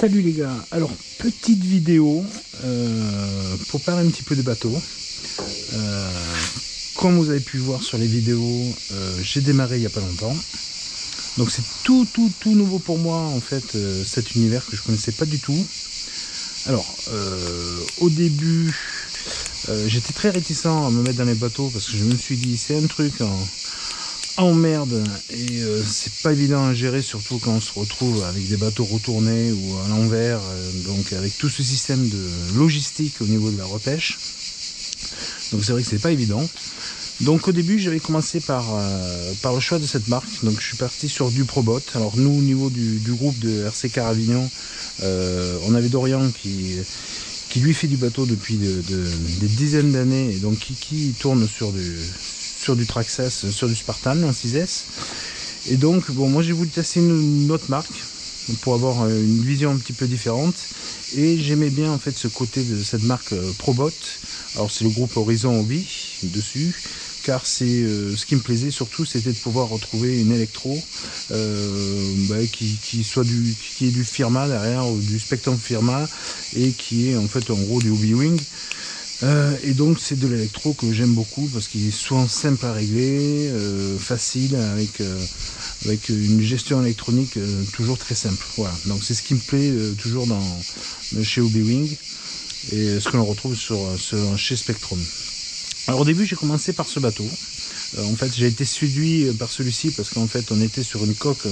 Salut les gars, alors petite vidéo pour parler un petit peu des bateaux. Comme vous avez pu voir sur les vidéos, j'ai démarré il n'y a pas longtemps. Donc c'est tout nouveau pour moi en fait, cet univers que je ne connaissais pas du tout. Alors au début, j'étais très réticent à me mettre dans les bateaux parce que je me suis dit c'est un truc... emmerde et c'est pas évident à gérer, surtout quand on se retrouve avec des bateaux retournés ou à l'envers, donc avec tout ce système de logistique au niveau de la repêche, donc c'est vrai que c'est pas évident. Donc au début j'avais commencé par le choix de cette marque, donc je suis parti sur du ProBot. Alors nous au niveau du groupe de RC Caravignon, on avait Dorian qui lui fait du bateau depuis des dizaines d'années, et donc qui tourne sur du Traxxas, sur du Spartan en 6S, et donc bon, moi j'ai voulu tester une autre marque pour avoir une vision un petit peu différente, et j'aimais bien en fait ce côté de cette marque ProBot. Alors c'est le groupe Horizon Hobby dessus, car c'est ce qui me plaisait surtout, c'était de pouvoir retrouver une électro qui est du Firma derrière, ou du Spektrum Firma, et qui est en fait en gros du Obi-Wing. Et donc c'est de l'électro que j'aime beaucoup parce qu'il est souvent simple à régler, facile, avec une gestion électronique toujours très simple. Voilà, donc c'est ce qui me plaît toujours chez Obi-Wing, et ce que l'on retrouve chez Spektrum. Alors au début j'ai commencé par ce bateau. En fait j'ai été séduit par celui-ci parce qu'en fait on était sur une coque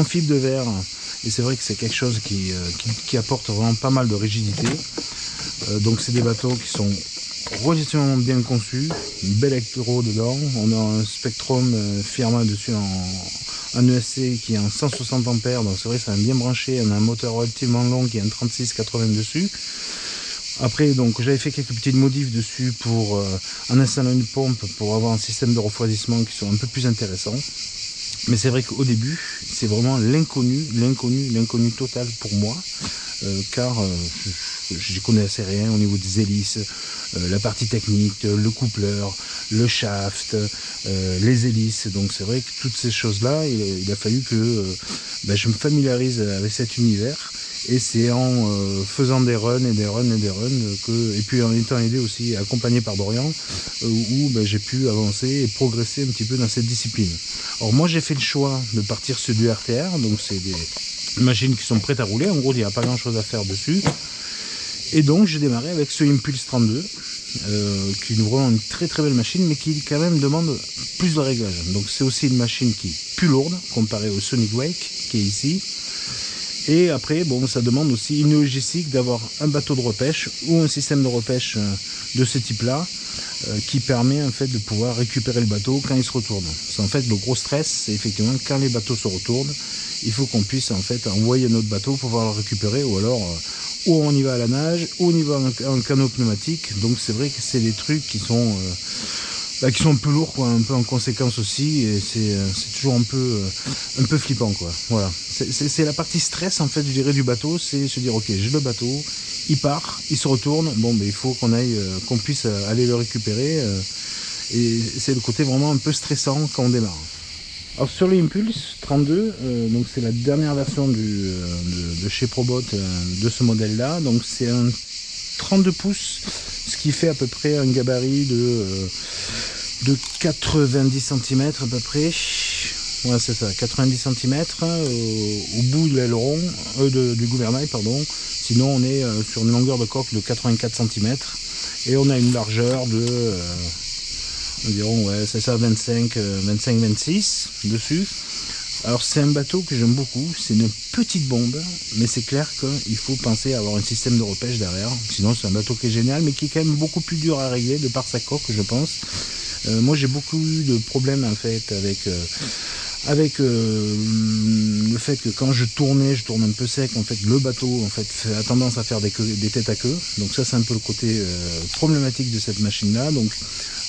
en fibre de verre, et c'est vrai que c'est quelque chose qui apporte vraiment pas mal de rigidité. Donc c'est des bateaux qui sont relativement bien conçus, une belle électro dedans, on a un Spektrum Firma dessus en ESC qui est en 160 ampères, donc c'est vrai ça va bien branché, on a un moteur relativement long qui est un 36-80 dessus. Après donc j'avais fait quelques petites modifs dessus pour en installant une pompe pour avoir un système de refroidissement qui sont un peu plus intéressants. Mais c'est vrai qu'au début c'est vraiment l'inconnu total pour moi, car je connaissais rien au niveau des hélices, la partie technique, le coupleur, le shaft, les hélices. Donc c'est vrai que toutes ces choses là, il a fallu que je me familiarise avec cet univers, et c'est en faisant des runs et puis en étant aidé aussi, accompagné par Dorian, où j'ai pu avancer et progresser un petit peu dans cette discipline. Alors moi j'ai fait le choix de partir sur du RTR, donc c'est des machines qui sont prêtes à rouler, en gros il n'y a pas grand chose à faire dessus. Et donc j'ai démarré avec ce Impulse 32, qui est vraiment une très belle machine, mais qui quand même demande plus de réglage. Donc c'est aussi une machine qui est plus lourde comparée au SonicWake qui est ici. Et après bon, ça demande aussi une logistique d'avoir un bateau de repêche ou un système de repêche de ce type là, qui permet en fait de pouvoir récupérer le bateau quand il se retourne. C'est en fait le gros stress, c'est effectivement quand les bateaux se retournent, il faut qu'on puisse en fait envoyer notre bateau pour pouvoir le récupérer, ou alors ou on y va à la nage, ou on y va en canot pneumatique. Donc c'est vrai que c'est des trucs qui sont un peu lourds quoi, un peu en conséquence aussi, et c'est toujours un peu flippant quoi. Voilà, c'est la partie stress en fait, je dirais, du bateau, c'est se dire ok, j'ai le bateau, il part, il se retourne, bon ben il faut qu'on puisse aller le récupérer, et c'est le côté vraiment un peu stressant quand on démarre. Alors sur le Impulse 32, donc c'est la dernière version de chez ProBoat, de ce modèle là, donc c'est un 32 pouces, ce qui fait à peu près un gabarit de 90 cm à peu près. Ouais, c'est ça, 90 cm au bout de l'aileron, du gouvernail pardon, sinon on est sur une longueur de coque de 84 cm et on a une largeur de environ, ouais c'est ça, 25-26 dessus. Alors c'est un bateau que j'aime beaucoup, c'est une petite bombe, mais c'est clair qu'il faut penser à avoir un système de repêche derrière, sinon c'est un bateau qui est génial, mais qui est quand même beaucoup plus dur à régler de par sa coque je pense. Moi j'ai beaucoup eu de problèmes en fait avec le fait que quand je tourne un peu sec en fait, le bateau en fait a tendance à faire des têtes à queue, donc ça c'est un peu le côté problématique de cette machine là. Donc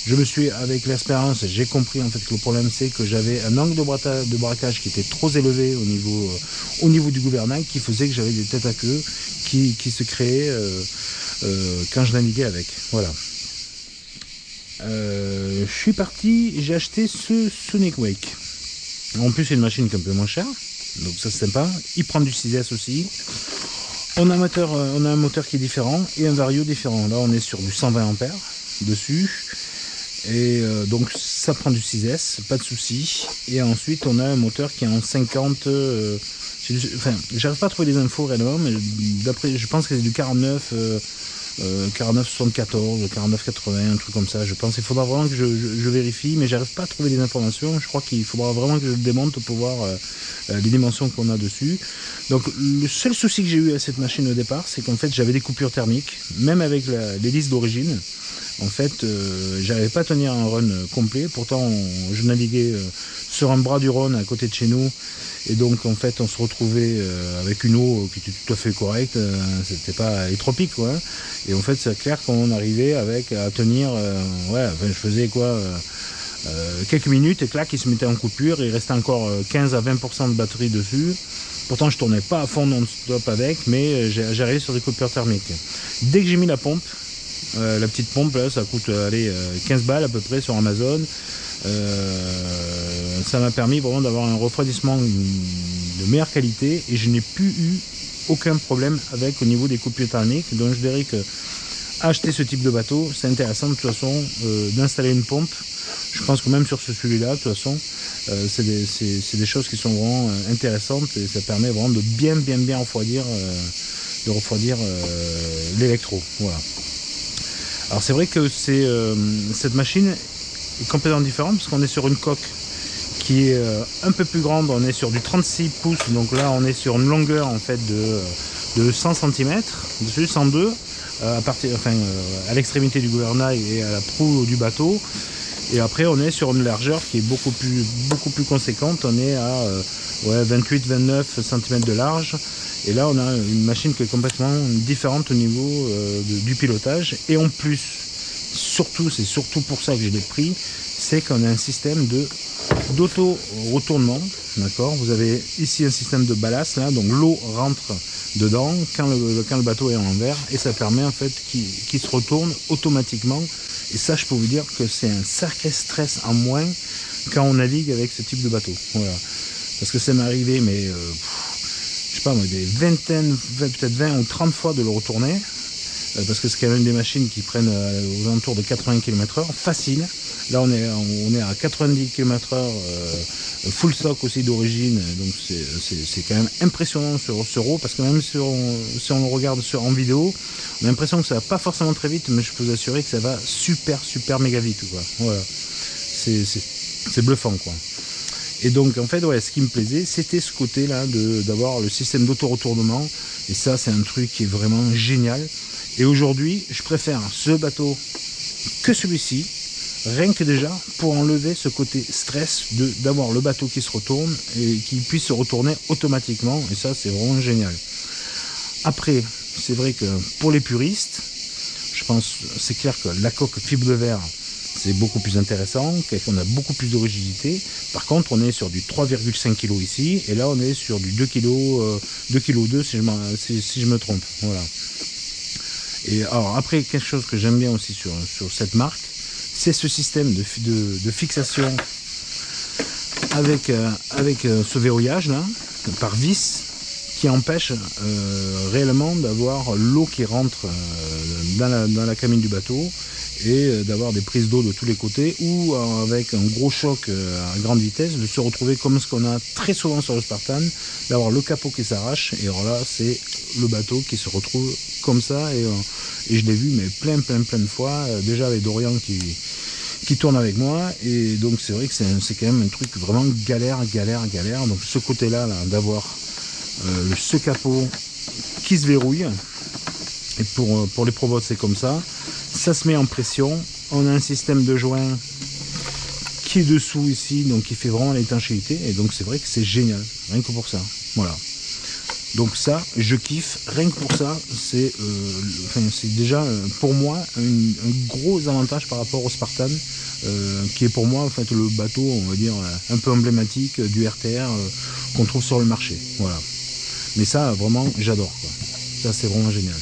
je me suis, avec l'expérience, j'ai compris en fait que le problème c'est que j'avais un angle de braquage qui était trop élevé au niveau du gouvernail, qui faisait que j'avais des têtes à queue qui se créaient quand je naviguais avec. Voilà. Je suis parti, j'ai acheté ce SonicWake. En plus c'est une machine qui est un peu moins chère, donc ça c'est sympa. Il prend du 6S aussi. On a un moteur qui est différent et un vario différent. Là, on est sur du 120 ampères dessus. Et donc, ça prend du 6S, pas de souci. Et ensuite, on a un moteur qui est en 50... enfin, j'arrive pas à trouver les infos réellement, mais d'après, je pense que c'est du 49,74, 49,80, un truc comme ça. Je pense qu'il faudra vraiment que je vérifie, mais j'arrive pas à trouver les informations. Je crois qu'il faudra vraiment que je le démonte pour voir les dimensions qu'on a dessus. Donc le seul souci que j'ai eu à cette machine au départ, c'est qu'en fait j'avais des coupures thermiques, même avec l'hélice d'origine. En fait, j'arrivais pas à tenir un run complet. Pourtant, je naviguais sur un bras du Rhône à côté de chez nous. Et donc, en fait, on se retrouvait avec une eau qui était tout à fait correcte. C'était pas étropique, quoi. Et en fait, c'est clair qu'on arrivait à tenir... ouais, enfin, je faisais quoi quelques minutes, et clac, il se mettait en coupure. Il restait encore 15 à 20% de batterie dessus. Pourtant, je tournais pas à fond non-stop avec, mais j'arrivais sur des coupures thermiques. Dès que j'ai mis la pompe, la petite pompe là, ça coûte 15 balles à peu près sur Amazon, ça m'a permis vraiment d'avoir un refroidissement de meilleure qualité, et je n'ai plus eu aucun problème avec au niveau des coupures thermiques. Donc je dirais que acheter ce type de bateau, c'est intéressant de toute façon, d'installer une pompe. Je pense que même sur celui-là, de toute façon, c'est des choses qui sont vraiment intéressantes, et ça permet vraiment de bien refroidir, l'électro. Voilà. Alors c'est vrai que cette machine est complètement différente, parce qu'on est sur une coque qui est un peu plus grande. On est sur du 36 pouces, donc là on est sur une longueur en fait de 100 cm, dessus 102, à l'extrémité du gouvernail et à la proue du bateau. Et après on est sur une largeur qui est beaucoup plus conséquente. On est à 28-29 cm de large. Et là, on a une machine qui est complètement différente au niveau du pilotage. Et en plus, c'est surtout pour ça que je l'ai pris, c'est qu'on a un système d'auto-retournement. D'accord ? Vous avez ici un système de ballast, là, donc l'eau rentre dedans quand le bateau est en l'envers, et ça permet en fait qu'il se retourne automatiquement. Et ça, je peux vous dire que c'est un sacré stress en moins quand on navigue avec ce type de bateau. Voilà. Parce que ça m'est arrivé, mais... je sais pas moi, des vingtaines, peut-être 20 ou 30 fois de le retourner, parce que c'est quand même des machines qui prennent aux alentours de 80 km/h, facile. Là on est à 90 km/h, full stock aussi d'origine, donc c'est quand même impressionnant sur eau, parce que même si on le regarde en vidéo, on a l'impression que ça va pas forcément très vite, mais je peux vous assurer que ça va super méga vite, quoi. Voilà. C'est bluffant, quoi. Et donc en fait, ouais, ce qui me plaisait, c'était ce côté là d'avoir le système d'auto-retournement, et ça c'est un truc qui est vraiment génial. Et aujourd'hui je préfère ce bateau que celui-ci, rien que déjà pour enlever ce côté stress d'avoir le bateau qui se retourne et qui puisse se retourner automatiquement, et ça c'est vraiment génial. Après, c'est vrai que pour les puristes, je pense, c'est clair que la coque fibre de verre, c'est beaucoup plus intéressant, on a beaucoup plus de rigidité. Par contre, on est sur du 3,5 kg ici, et là on est sur du 2 kg, 2,2 kg si je me trompe. Voilà. Et alors après, quelque chose que j'aime bien aussi sur cette marque, c'est ce système de fixation avec ce verrouillage là, par vis, qui empêche réellement d'avoir l'eau qui rentre dans la cabine du bateau, et d'avoir des prises d'eau de tous les côtés, ou avec un gros choc à grande vitesse, de se retrouver comme ce qu'on a très souvent sur le Spartan, d'avoir le capot qui s'arrache. Et alors là, c'est le bateau qui se retrouve comme ça, et je l'ai vu mais plein de fois, déjà avec Dorian qui tourne avec moi, et donc c'est vrai que c'est quand même un truc vraiment galère. Donc ce côté là d'avoir ce capot qui se verrouille, et pour les ProBoat c'est comme ça, ça se met en pression. On a un système de joint qui est dessous ici, donc qui fait vraiment l'étanchéité, et donc c'est vrai que c'est génial, rien que pour ça. Voilà, donc ça je kiffe, rien que pour ça c'est déjà pour moi un gros avantage par rapport au Spartan, qui est pour moi en fait le bateau, on va dire, un peu emblématique du RTR qu'on trouve sur le marché. Voilà, mais ça vraiment j'adore, quoi. Ça c'est vraiment génial.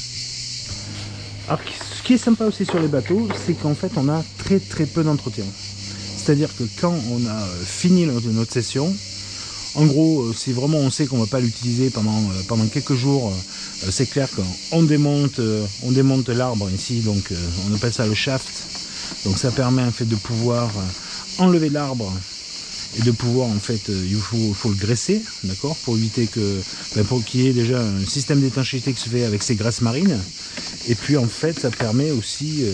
Alors, ce qui est sympa aussi sur les bateaux, c'est qu'en fait on a très peu d'entretien. C'est-à-dire que quand on a fini notre session, En gros, si vraiment on sait qu'on ne va pas l'utiliser pendant quelques jours, c'est clair qu'on démonte l'arbre ici, donc on appelle ça le shaft. Donc ça permet en fait de pouvoir enlever l'arbre et de pouvoir, en fait, il faut le graisser, d'accord, pour éviter que, ben, pour qu'il y ait déjà un système d'étanchéité qui se fait avec ces graisses marines. Et puis en fait ça permet aussi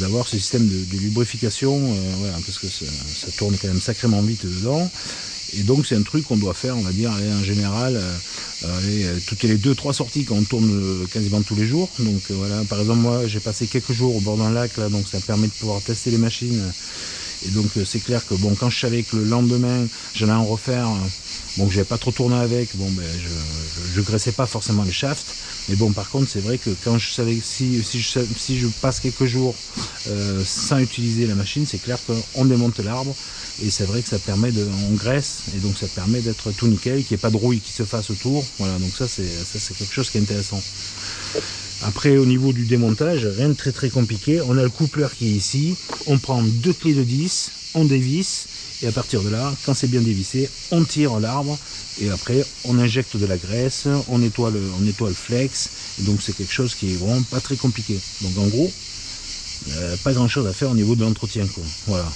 d'avoir ce système de lubrification, voilà, parce que ça tourne quand même sacrément vite dedans. Et donc c'est un truc qu'on doit faire, on va dire, en général, toutes les 2-3 sorties quand on tourne quasiment tous les jours. Donc voilà, par exemple moi j'ai passé quelques jours au bord d'un lac là, donc ça permet de pouvoir tester les machines. Et donc c'est clair que bon, quand je savais que le lendemain j'allais en refaire, bon, que j'avais pas trop tourné avec, bon ben je graissais pas forcément les shafts. Mais bon, par contre c'est vrai que quand je savais, si je passe quelques jours sans utiliser la machine, c'est clair qu'on démonte l'arbre. Et c'est vrai que ça permet on graisse, et donc ça permet d'être tout nickel, qu'il n'y ait pas de rouille qui se fasse autour. Voilà, donc ça c'est quelque chose qui est intéressant. Après, au niveau du démontage, rien de très très compliqué. On a le coupleur qui est ici, on prend 2 clés de 10, on dévisse, et à partir de là, quand c'est bien dévissé, on tire l'arbre, et après on injecte de la graisse, on nettoie le flex, et donc c'est quelque chose qui est vraiment pas très compliqué. Donc en gros, pas grand chose à faire au niveau de l'entretien, quoi. Voilà.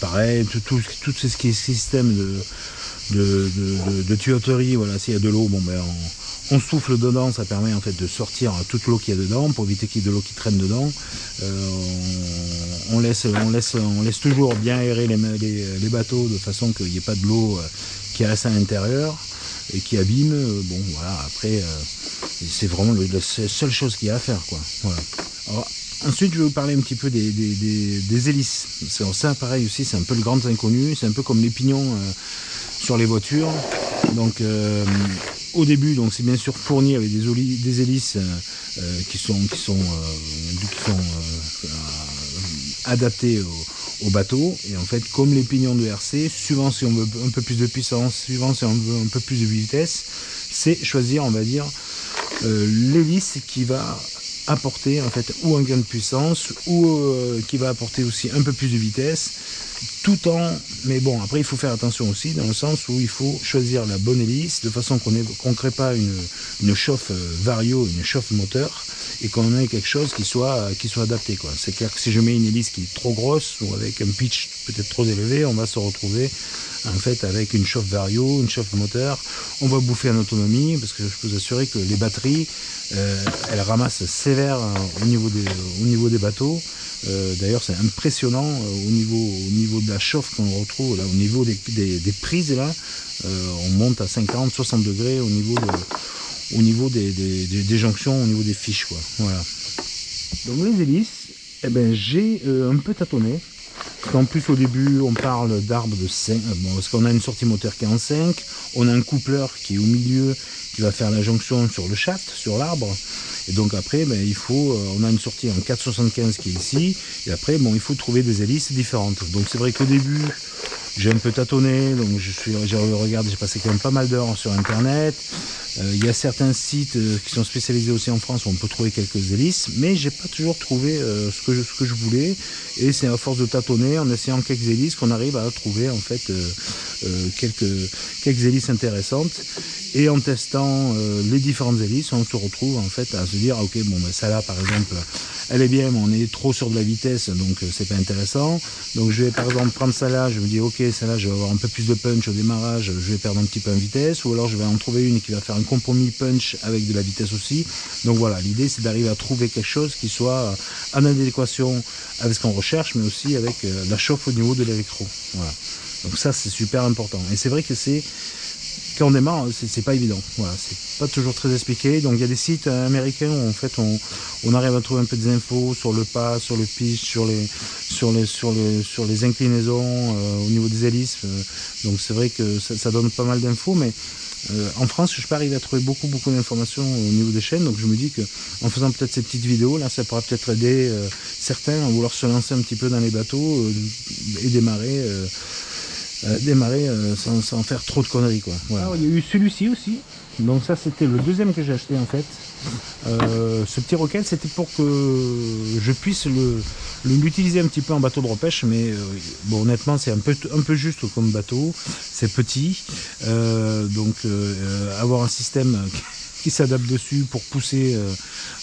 Pareil, tout ce qui est système de tuyauterie, voilà, s'il y a de l'eau, bon ben on souffle dedans, ça permet en fait de sortir toute l'eau qu'il y a dedans pour éviter qu'il y ait de l'eau qui traîne dedans. On laisse toujours bien aérer les bateaux de façon qu'il n'y ait pas de l'eau qui reste à l'intérieur et qui abîme. Bon voilà, après c'est vraiment la seule chose qu'il y a à faire, quoi. Voilà. Alors, ensuite je vais vous parler un petit peu des hélices. Ça pareil aussi, c'est un peu le grand inconnu, c'est un peu comme les pignons sur les voitures. Donc au début, donc c'est bien sûr fourni avec des hélices qui sont adaptées au bateau. Et en fait, comme les pignons de RC, suivant si on veut un peu plus de puissance, suivant si on veut un peu plus de vitesse, c'est choisir, on va dire, l'hélice qui va apporter en fait ou un gain de puissance ou qui va apporter aussi un peu plus de vitesse, tout en, mais bon, après il faut faire attention aussi dans le sens où il faut choisir la bonne hélice de façon qu'on ne crée pas une chauffe vario, une chauffe moteur, et qu'on ait quelque chose qui soit adapté, quoi. C'est clair que si je mets une hélice qui est trop grosse ou avec un pitch peut-être trop élevé, on va se retrouver en fait avec une chauffe vario, une chauffe moteur, on va bouffer en autonomie, parce que je peux vous assurer que les batteries elles ramassent sévère au niveau des bateaux. D'ailleurs c'est impressionnant au niveau de la chauffe qu'on retrouve là, au niveau des prises là, on monte à 50-60 degrés au niveau des jonctions, au niveau des fiches, quoi. Voilà. Donc les hélices, eh ben, j'ai un peu tâtonné. En plus au début on parle d'arbre de 5, bon, parce qu'on a une sortie moteur qui est en 5, on a un coupleur qui est au milieu qui va faire la jonction sur le shaft, sur l'arbre, et donc après ben, on a une sortie en 4,75 qui est ici, et après bon, il faut trouver des hélices différentes. Donc c'est vrai qu'au début j'ai un peu tâtonné, donc j'ai passé quand même pas mal d'heures sur internet. Il y a certains sites qui sont spécialisés aussi en France où on peut trouver quelques hélices, mais j'ai pas toujours trouvé ce que je voulais, et c'est à force de tâtonner en essayant quelques hélices qu'on arrive à trouver en fait quelques hélices intéressantes, et en testant les différentes hélices on se retrouve en fait à se dire ok, bon ben ça là par exemple elle est bien mais on est trop sur de la vitesse, donc c'est pas intéressant, donc je vais par exemple prendre ça là, je me dis ok, ça là je vais avoir un peu plus de punch au démarrage, je vais perdre un petit peu en vitesse, ou alors je vais en trouver une qui va faire un compromis punch avec de la vitesse aussi. Donc voilà, l'idée c'est d'arriver à trouver quelque chose qui soit en adéquation avec ce qu'on recherche, mais aussi avec la chauffe au niveau de l'électro. Voilà. Donc ça c'est super important. Et c'est vrai que quand on démarre, c'est pas évident. Voilà, c'est pas toujours très expliqué. Donc il y a des sites américains où en fait on arrive à trouver un peu des infos sur le pas, sur le pitch, sur les inclinaisons, au niveau des hélices. Donc c'est vrai que ça donne pas mal d'infos, mais en France, je ne suis pas arrivé à trouver beaucoup d'informations au niveau des chaînes, donc je me dis qu'en faisant peut-être ces petites vidéos, là, ça pourra peut-être aider certains à vouloir se lancer un petit peu dans les bateaux et démarrer sans faire trop de conneries, quoi. Voilà. Alors, il y a eu celui-ci aussi, donc ça c'était le deuxième que j'ai acheté en fait. Ce petit roquet, c'était pour que je puisse l'utiliser un petit peu en bateau de repêche, mais bon, honnêtement, c'est un peu juste comme bateau, c'est petit, donc avoir un système qui s'adapte dessus pour pousser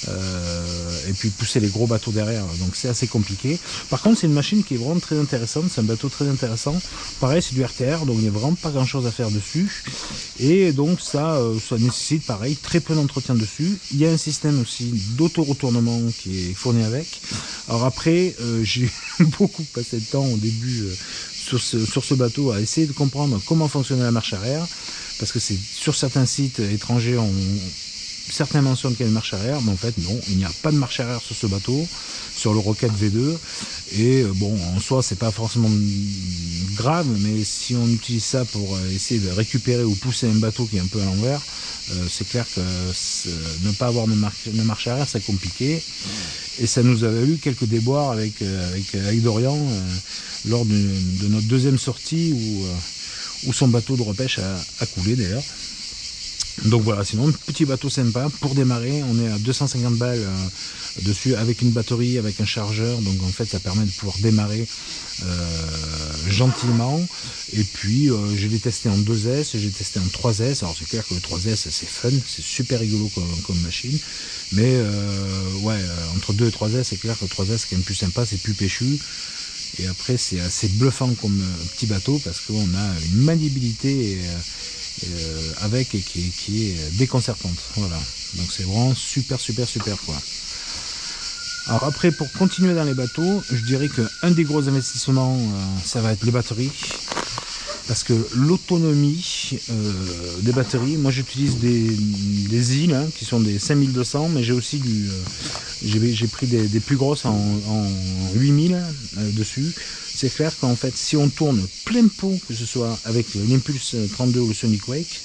et puis pousser les gros bateaux derrière, donc c'est assez compliqué. Par contre, c'est une machine qui est vraiment très intéressante, c'est un bateau très intéressant. Pareil, c'est du RTR, donc il n'y a vraiment pas grand chose à faire dessus, et donc ça nécessite pareil très peu d'entretien dessus. Il y a un système aussi d'auto-retournement qui est fourni avec. Alors après, j'ai beaucoup passé de temps au début sur ce bateau à essayer de comprendre comment fonctionnait la marche arrière, parce que c'est sur certains sites étrangers, certains mentionnent qu'il y a une marche arrière, mais en fait non, il n'y a pas de marche arrière sur ce bateau, sur le Rocket V2, et bon, en soi c'est pas forcément grave, mais si on utilise ça pour essayer de récupérer ou pousser un bateau qui est un peu à l'envers, c'est clair que ne pas avoir de marche arrière, c'est compliqué, et ça nous avait eu quelques déboires avec Dorian lors de notre deuxième sortie où son bateau de repêche a coulé d'ailleurs. Donc voilà, sinon un petit bateau sympa pour démarrer. On est à 250 balles dessus, avec une batterie, avec un chargeur, donc en fait ça permet de pouvoir démarrer gentiment. Et puis je l'ai testé en 2S, j'ai testé en 3S. Alors c'est clair que le 3S c'est fun, c'est super rigolo comme machine, mais ouais, entre 2 et 3S, c'est clair que le 3S c'est quand même plus sympa, c'est plus péchu. Et après c'est assez bluffant comme petit bateau, parce qu'on a une maniabilité qui est déconcertante. Voilà, donc c'est vraiment super quoi. Alors après, pour continuer dans les bateaux, je dirais qu'un des gros investissements, ça va être les batteries, parce que l'autonomie des batteries, moi j'utilise des îles, hein, qui sont des 5200, mais j'ai aussi j'ai pris des plus grosses en 8000 dessus. C'est clair qu'en fait, si on tourne plein pot, que ce soit avec l'Impulse 32 ou le SonicWake,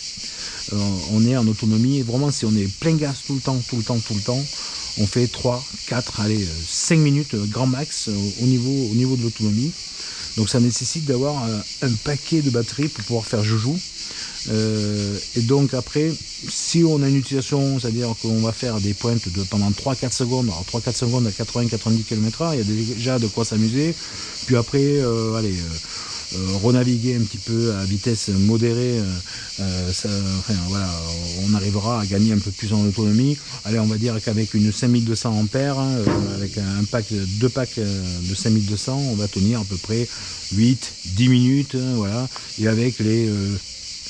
on est en autonomie. Et vraiment, si on est plein gaz tout le temps, on fait 3, 4, allez, 5 minutes grand max au niveau de l'autonomie. Donc ça nécessite d'avoir un paquet de batteries pour pouvoir faire joujou. Et donc après, si on a une utilisation, c'est-à-dire qu'on va faire des pointes pendant 3-4 secondes, alors 3-4 secondes à 80-90 km/h, il y a déjà de quoi s'amuser. Puis après, allez, renaviguer un petit peu à vitesse modérée, voilà, on arrivera à gagner un peu plus en autonomie. Allez, on va dire qu'avec une 5200 ampères, avec deux packs de 5200, on va tenir à peu près 8-10 minutes, voilà. Et avec les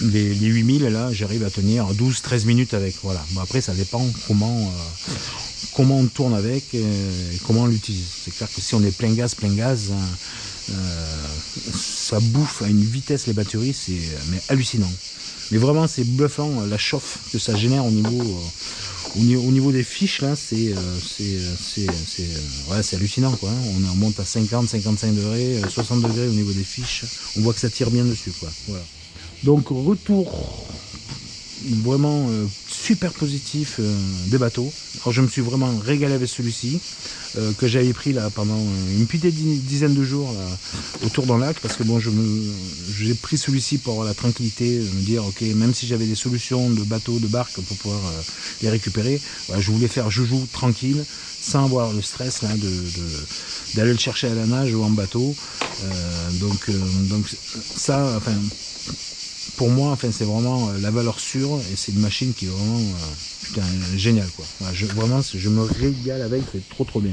8000, là, j'arrive à tenir 12-13 minutes avec, voilà. Bon, après, ça dépend comment on tourne avec et comment on l'utilise. C'est clair que si on est plein gaz, ça bouffe à une vitesse les batteries, c'est hallucinant. Mais vraiment, c'est bluffant la chauffe que ça génère au niveau des fiches, là, c'est hallucinant, quoi. On monte à 50, 55 degrés, 60 degrés au niveau des fiches. On voit que ça tire bien dessus, quoi. Voilà. Donc retour vraiment super positif des bateaux. Alors je me suis vraiment régalé avec celui-ci, que j'avais pris là pendant une petite dizaine de jours là, autour d'un lac, parce que bon, j'ai pris celui-ci pour avoir la tranquillité de me dire ok, même si j'avais des solutions de bateaux, de barques pour pouvoir les récupérer, voilà, je voulais faire joujou tranquille, sans avoir le stress là d'aller le chercher à la nage ou en bateau. Donc ça, enfin, pour moi, enfin, c'est vraiment la valeur sûre, et c'est une machine qui est vraiment géniale, quoi. Voilà, vraiment, je me régale avec, c'est trop bien.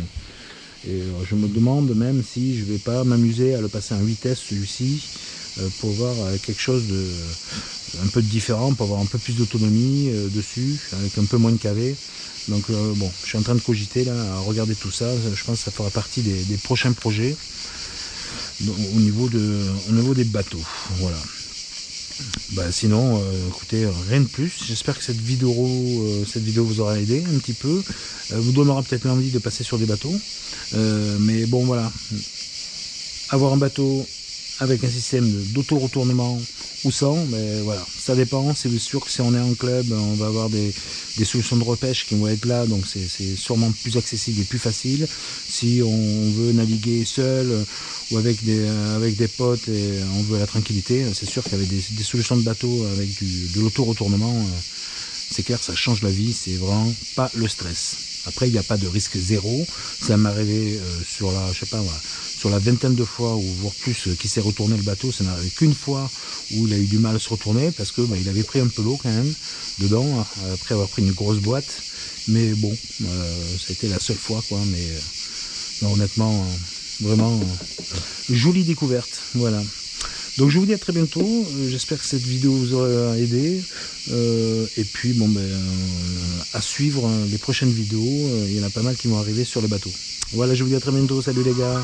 Et je me demande même si je vais pas m'amuser à le passer en 8S celui-ci, pour voir quelque chose de un peu différent, pour avoir un peu plus d'autonomie dessus, avec un peu moins de KV. Donc bon, je suis en train de cogiter là, à regarder tout ça. Je pense que ça fera partie des prochains projets au niveau des bateaux. Voilà. Ben sinon, écoutez, rien de plus. J'espère que cette vidéo vous aura aidé un petit peu, vous donnera peut-être l'envie de passer sur des bateaux, mais bon, voilà, avoir un bateau avec un système d'auto-retournement ou sans, mais voilà, ça dépend. C'est sûr que si on est en club, on va avoir des solutions de repêche qui vont être là, donc c'est sûrement plus accessible et plus facile. Si on veut naviguer seul ou avec des potes et on veut la tranquillité, c'est sûr qu'avec des solutions de bateau avec de l'auto-retournement, c'est clair que ça change la vie, c'est vraiment pas le stress. Après, il n'y a pas de risque zéro. Ça m'est arrivé sur la, sur la vingtaine de fois ou voire plus qui s'est retourné le bateau, ça n'arrivait qu'une fois où il a eu du mal à se retourner parce que il avait pris un peu l'eau quand même dedans après avoir pris une grosse boîte. Mais bon, ça a été la seule fois quoi. Mais non, honnêtement, vraiment jolie découverte. Voilà. Donc je vous dis à très bientôt, j'espère que cette vidéo vous aura aidé, et puis bon à suivre les prochaines vidéos, il y en a pas mal qui vont arriver sur le bateau. Voilà, je vous dis à très bientôt, salut les gars.